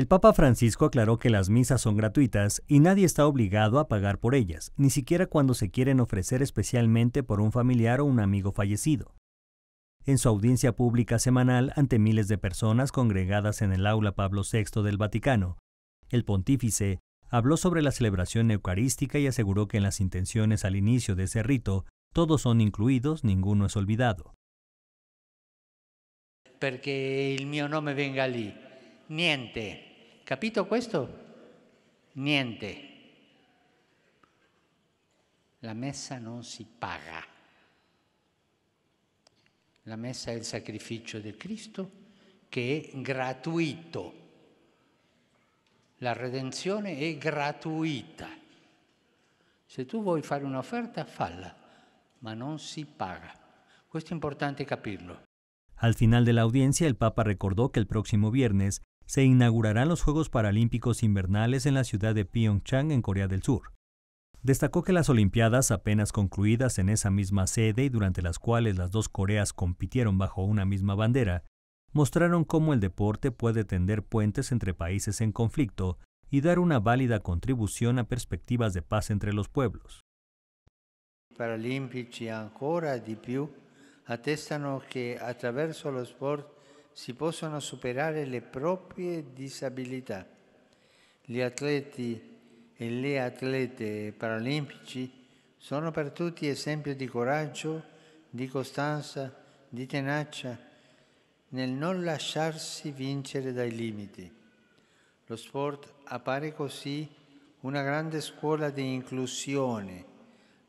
El Papa Francisco aclaró que las misas son gratuitas y nadie está obligado a pagar por ellas, ni siquiera cuando se quieren ofrecer especialmente por un familiar o un amigo fallecido. En su audiencia pública semanal ante miles de personas congregadas en el Aula Pablo VI del Vaticano, el pontífice habló sobre la celebración eucarística y aseguró que en las intenciones al inicio de ese rito, todos son incluidos, ninguno es olvidado. Perché il mio nome venga lì, niente, capito questo? Niente. La messa non si paga, la messa è il sacrificio del Cristo che è gratuito, la redenzione è gratuita. Se tu vuoi fare un'offerta, falla, ma non si paga. Questo è importante capirlo. Al final de la audiencia, el Papa recordó que el próximo viernes se inaugurarán los Juegos Paralímpicos Invernales en la ciudad de Pyeongchang, en Corea del Sur. Destacó que las Olimpiadas apenas concluidas en esa misma sede y durante las cuales las dos Coreas compitieron bajo una misma bandera, mostraron cómo el deporte puede tender puentes entre países en conflicto y dar una válida contribución a perspectivas de paz entre los pueblos. Paralímpicos ancora di più attestano che attraverso lo sport si possono superare le proprie disabilità. Gli atleti e le atlete paralimpici sono per tutti esempio di coraggio, di costanza, di tenacia nel non lasciarsi vincere dai limiti. Lo sport appare così una grande scuola di inclusione,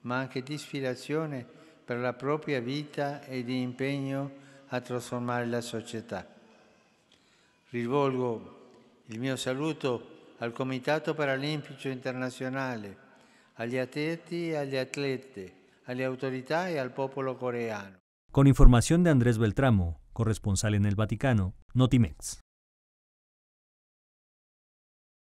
ma anche di ispirazione per la propria vita e di impegno a trasformare la società. Rivolgo il mio saluto al Comitato Paralímpico Internazionale, agli atleti e agli atlete, alle autorità e al popolo coreano. Con información de Andrés Beltramo, corresponsal en el Vaticano, Notimex.